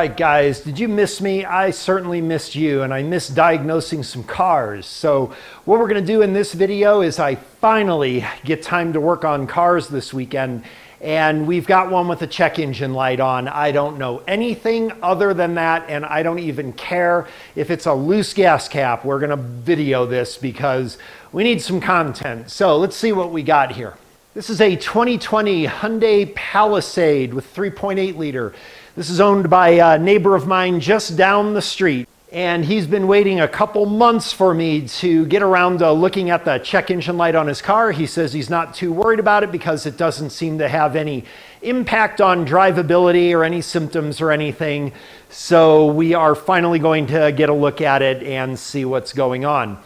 right, guys, did you miss me? I certainly missed you, and I missed diagnosing some cars. So what we're gonna do in this video is I finally get time to work on cars this weekend, and we've got one with a check engine light on. I don't know anything other than that, and I don't even care if it's a loose gas cap. We're gonna video this because we need some content. So let's see what we got here. This is a 2020 Hyundai Palisade with 3.8 liter. This is owned by a neighbor of mine just down the street, and he's been waiting a couple months for me to get around to looking at the check engine light on his car. He says he's not too worried about it because it doesn't seem to have any impact on drivability or any symptoms or anything. So we are finally going to get a look at it and see what's going on.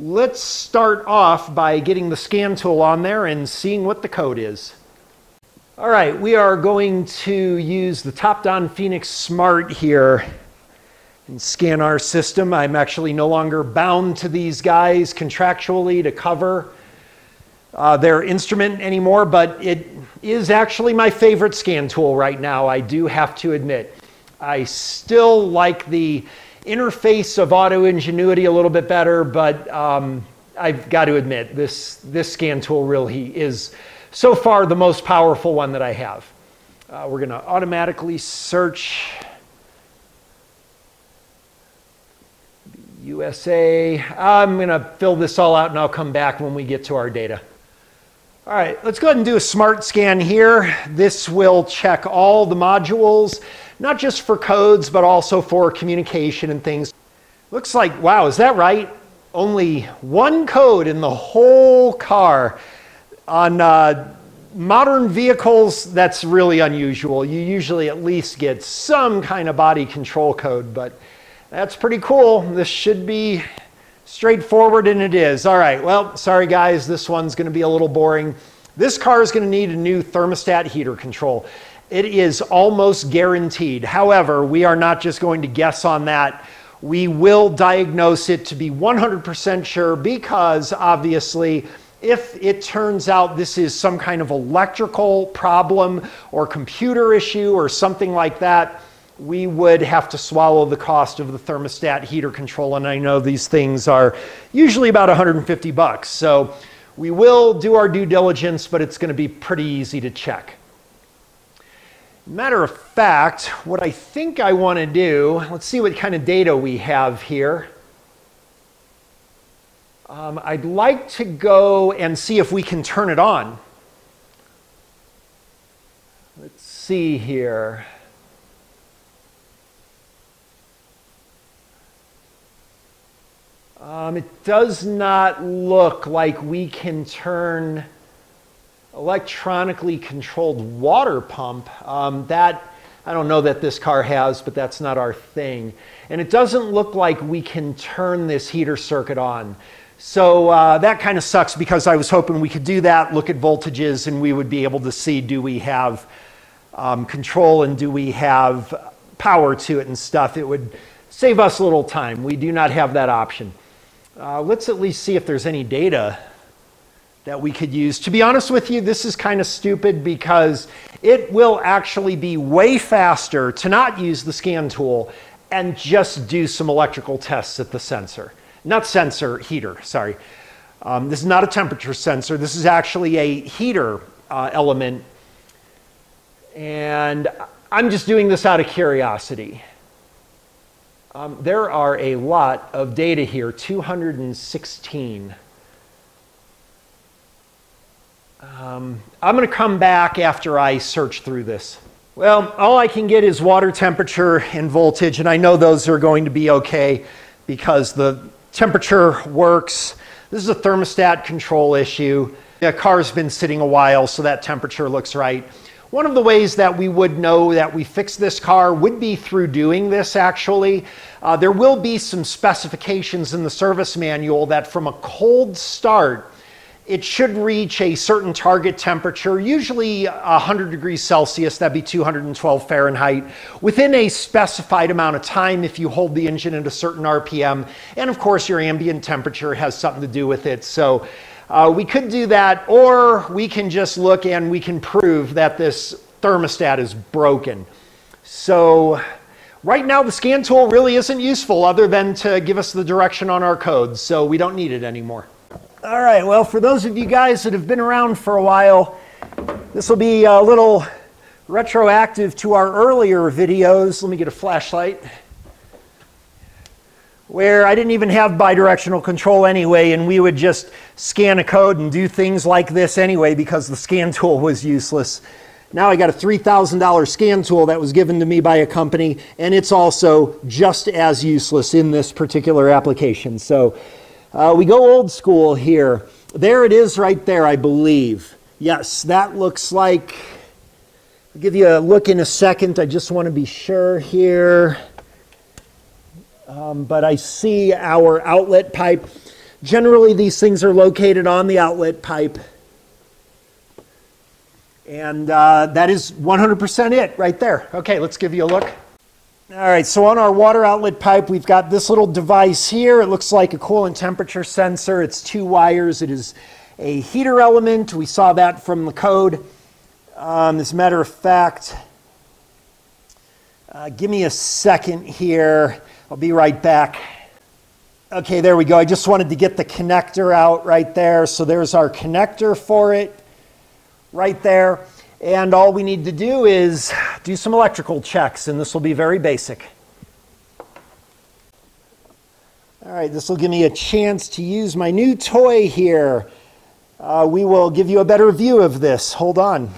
Let's start off by getting the scan tool on there and seeing what the code is. All right, we are going to use the Topdon Phoenix Smart here and scan our system. I'm actually no longer bound to these guys contractually to cover their instrument anymore, but it is actually my favorite scan tool right now, I do have to admit. I still like the interface of Auto Ingenuity a little bit better, but I've got to admit, this scan tool really is so far the most powerful one that I have. We're gonna automatically search USA. I'm gonna fill this all out and I'll come back when we get to our data. All right, let's go ahead and do a smart scan here. This will check all the modules, not just for codes, but also for communication and things. Looks like, wow, is that right? Only one code in the whole car. On modern vehicles, that's really unusual. You usually at least get some kind of body control code, but that's pretty cool. This should be straightforward, and it is. All right, well, sorry guys, this one's gonna be a little boring. This car is gonna need a new thermostat heater control. It is almost guaranteed. However, we are not just going to guess on that. We will diagnose it to be 100% sure, because obviously, if it turns out this is some kind of electrical problem or computer issue or something like that, we would have to swallow the cost of the thermostat heater control. And I know these things are usually about 150 bucks. So we will do our due diligence, but it's going to be pretty easy to check. Matter of fact, what I think I want to do, let's see what kind of data we have here. I'd like to go and see if we can turn it on. Let's see here. It does not look like we can turn electronically controlled water pump. I don't know that this car has, but that's not our thing. And it doesn't look like we can turn this heater circuit on. So that kind of sucks, because I was hoping we could do that, look at voltages, and we would be able to see, do we have control and do we have power to it and stuff. It would save us a little time. We do not have that option. Let's at least see if there's any data that we could use. To be honest with you, this is kind of stupid, because it will actually be way faster to not use the scan tool and just do some electrical tests at the sensor. Heater, sorry. This is not a temperature sensor. This is actually a heater element. And I'm just doing this out of curiosity. There are a lot of data here, 216. I'm gonna come back after I search through this. Well, all I can get is water temperature and voltage, and I know those are going to be okay because the temperature works. This is a thermostat control issue. The car's been sitting a while, so that temperature looks right. One of the ways that we would know that we fixed this car would be through doing this, actually. There will be some specifications in the service manual that from a cold start, it should reach a certain target temperature, usually 100 degrees Celsius, that'd be 212 Fahrenheit, within a specified amount of time if you hold the engine at a certain RPM. And of course, your ambient temperature has something to do with it. So we could do that, or we can just look and we can prove that this thermostat is broken. So Right now, the scan tool really isn't useful other than to give us the direction on our codes, so we don't need it anymore. All right, well, for those of you guys that have been around for a while, this will be a little retroactive to our earlier videos. Let me get a flashlight. Where I didn't even have bidirectional control anyway, and we would just scan a code and do things like this anyway because the scan tool was useless. Now I got a $3,000 scan tool that was given to me by a company, and it's also just as useless in this particular application. So we go old school here. There it is right there, I believe. Yes, that looks like, I'll give you a look in a second. I just want to be sure here. But I see our outlet pipe. Generally, these things are located on the outlet pipe. And that is 100% it right there. Okay, let's give you a look. All right, so on our water outlet pipe, we've got this little device here. It looks like a coolant temperature sensor. It's two wires. It is a heater element. We saw that from the code. As a matter of fact, give me a second here. I'll be right back. Okay, there we go. I just wanted to get the connector out right there. So there's our connector for it. Right there, and all we need to do is do some electrical checks, and this will be very basic. All right, this will give me a chance to use my new toy here. We will give you a better view of this. Hold on.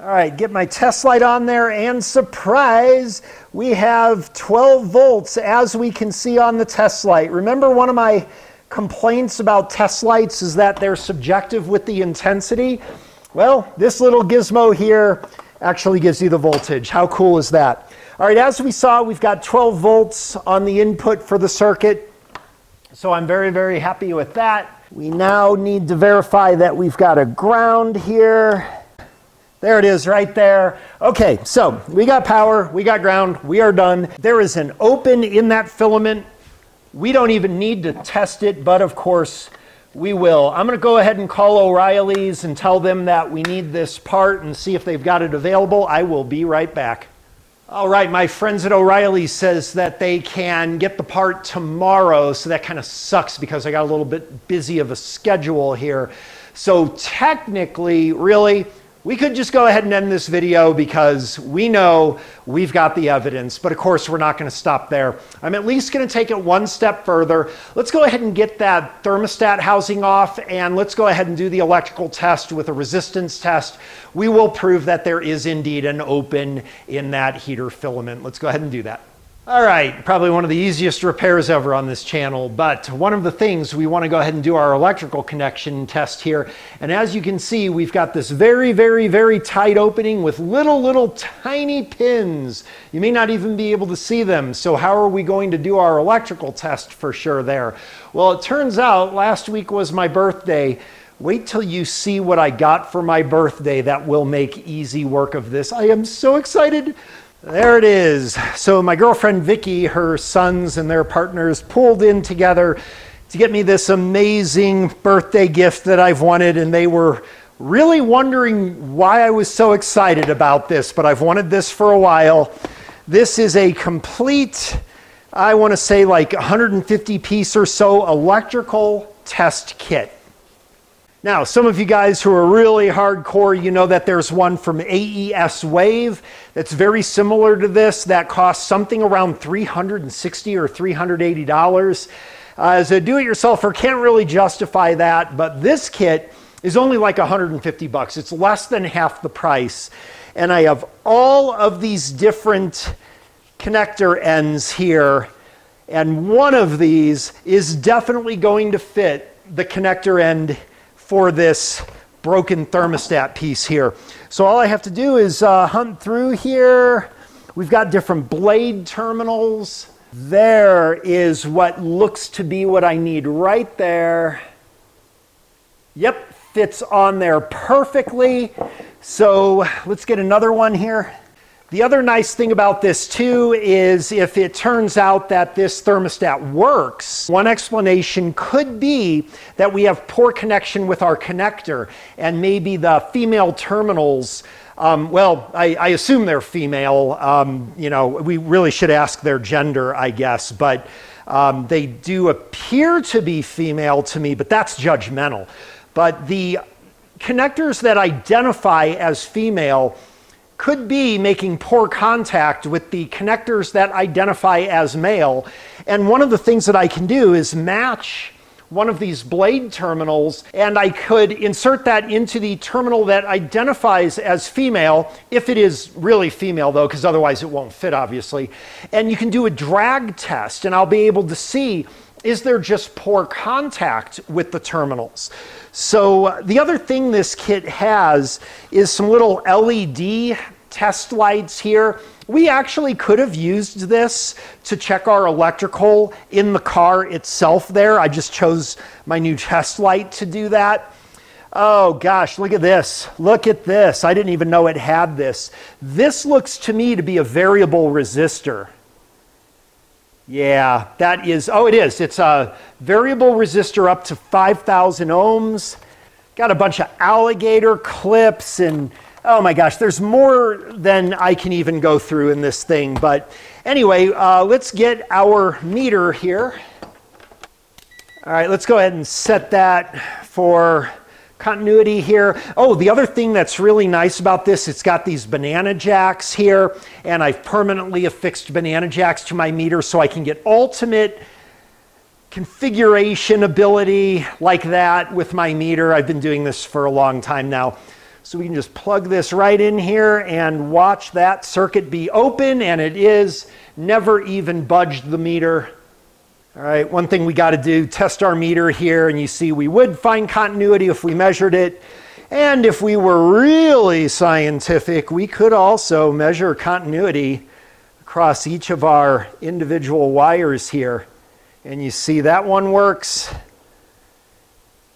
All right, get my test light on there, and surprise, we have 12 volts as we can see on the test light. Remember, one of my complaints about test lights is that they're subjective with the intensity. Well, this little gizmo here actually gives you the voltage. How cool is that? All right, as we saw, we've got 12 volts on the input for the circuit. So I'm very, very happy with that. We now need to verify that we've got a ground here. There it is right there. Okay, so we got power, we got ground, we are done. There is an open in that filament. We don't even need to test it, but of course, we will. I'm going to go ahead and call O'Reilly's and tell them that we need this part and see if they've got it available. I will be right back. All right, my friends at O'Reilly's says that they can get the part tomorrow, so that kind of sucks because I got a little bit busy of a schedule here. So technically, really, we could just go ahead and end this video because we know we've got the evidence, but of course we're not going to stop there. I'm at least going to take it one step further. Let's go ahead and get that thermostat housing off, and let's go ahead and do the electrical test with a resistance test. We will prove that there is indeed an open in that heater filament. Let's go ahead and do that. All right, probably one of the easiest repairs ever on this channel, but one of the things we want to go ahead and do our electrical connection test here. And as you can see, we've got this very, very, very tight opening with little tiny pins. You may not even be able to see them. So how are we going to do our electrical test for sure there? Well, it turns out last week was my birthday. Wait till you see what I got for my birthday. That will make easy work of this. I am so excited. There it is. So my girlfriend Vicky, her sons and their partners pulled in together to get me this amazing birthday gift that I've wanted, and they were really wondering why I was so excited about this, but I've wanted this for a while. This is a complete, I want to say like 150 piece or so electrical test kit. Now, some of you guys who are really hardcore, you know that there's one from AES Wave that's very similar to this that costs something around $360 or $380. As a do-it-yourselfer, can't really justify that, but this kit is only like 150 bucks. It's less than half the price. And I have all of these different connector ends here, and one of these is definitely going to fit the connector end for this broken thermostat piece here. So all I have to do is hunt through here. We've got different blade terminals. There is what looks to be what I need right there. Yep, fits on there perfectly. So let's get another one here. The other nice thing about this too is if it turns out that this thermostat works, one explanation could be that we have poor connection with our connector, and maybe the female terminals, well, I assume they're female, you know, we really should ask their gender, I guess, but they do appear to be female to me, but that's judgmental. But the connectors that identify as female could be making poor contact with the connectors that identify as male. And one of the things that I can do is match one of these blade terminals, and I could insert that into the terminal that identifies as female, if it is really female though, because otherwise it won't fit obviously. And you can do a drag test, and I'll be able to see, is there just poor contact with the terminals? So the other thing this kit has is some little LED test lights here. We actually could have used this to check our electrical in the car itself there. I just chose my new test light to do that. Oh gosh, look at this. Look at this. I didn't even know it had this. This looks to me to be a variable resistor. Yeah, that is, oh, it is. It's a variable resistor up to 5,000 ohms. Got a bunch of alligator clips, and oh my gosh, there's more than I can even go through in this thing. But anyway, let's get our meter here. All right, let's go ahead and set that for continuity here. Oh, the other thing that's really nice about this, it's got these banana jacks here, and I've permanently affixed banana jacks to my meter so I can get ultimate configuration ability like that with my meter. I've been doing this for a long time now. So we can just plug this right in here and watch that circuit be open, and it is. Never even budged the meter. All right, one thing we got to do, test our meter here, and you see we would find continuity if we measured it. And if we were really scientific, we could also measure continuity across each of our individual wires here. And you see that one works,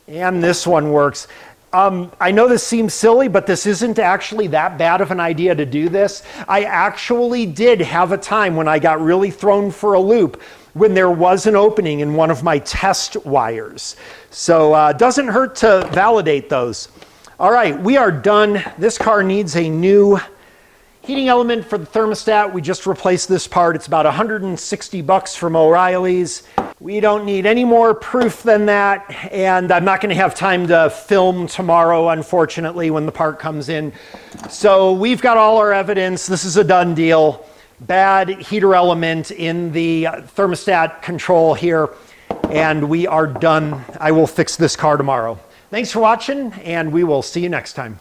and this one works. I know this seems silly, but this isn't actually that bad of an idea to do this. I actually did have a time when I got really thrown for a loop when there was an opening in one of my test wires. So it doesn't hurt to validate those. All right, we are done. This car needs a new heating element for the thermostat. We just replaced this part. It's about 160 bucks from O'Reilly's. We don't need any more proof than that, and I'm not gonna have time to film tomorrow, unfortunately, when the part comes in. So we've got all our evidence. This is a done deal. Bad heater element in the thermostat control here, and we are done. I will fix this car tomorrow. Thanks for watching, and we will see you next time.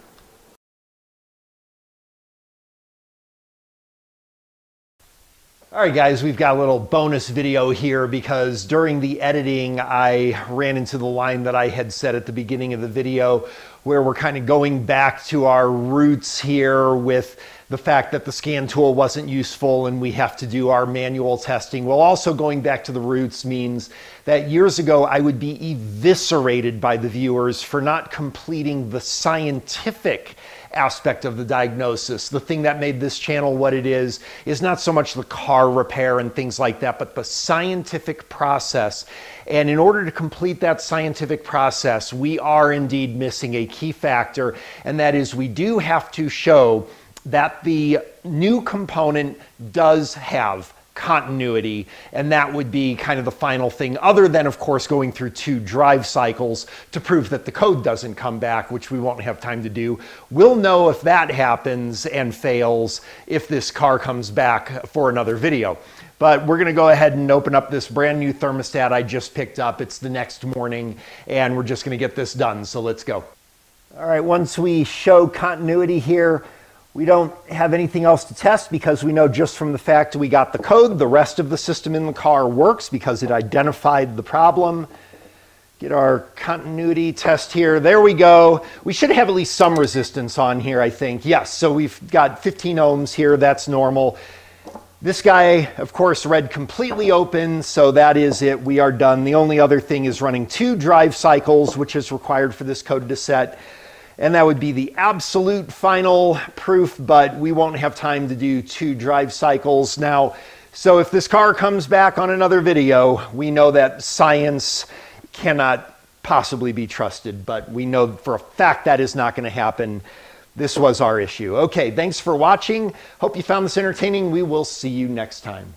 All right, guys, we've got a little bonus video here because during the editing, I ran into the line that I had said at the beginning of the video where we're kind of going back to our roots here with the fact that the scan tool wasn't useful and we have to do our manual testing. Well, also going back to the roots means that years ago, I would be eviscerated by the viewers for not completing the scientific aspect of the diagnosis. The thing that made this channel what it is not so much the car repair and things like that, but the scientific process. And in order to complete that scientific process, we are indeed missing a key factor, and that is we do have to show that the new component does have continuity, and that would be kind of the final thing, other than of course going through 2 drive cycles to prove that the code doesn't come back, which we won't have time to do. We'll know if that happens and fails if this car comes back for another video. But we're gonna go ahead and open up this brand new thermostat I just picked up. It's the next morning, and we're just gonna get this done, so let's go. All right, once we show continuity here, we don't have anything else to test because we know just from the fact we got the code, the rest of the system in the car works because it identified the problem. Get our continuity test here. There we go. We should have at least some resistance on here, I think. Yes, so we've got 15 ohms here. That's normal. This guy, of course, read completely open, so that is it. We are done. The only other thing is running 2 drive cycles, which is required for this code to set. And that would be the absolute final proof, but we won't have time to do 2 drive cycles now. So if this car comes back on another video, we know that science cannot possibly be trusted, but we know for a fact that is not going to happen. This was our issue. Okay, thanks for watching. Hope you found this entertaining. We will see you next time.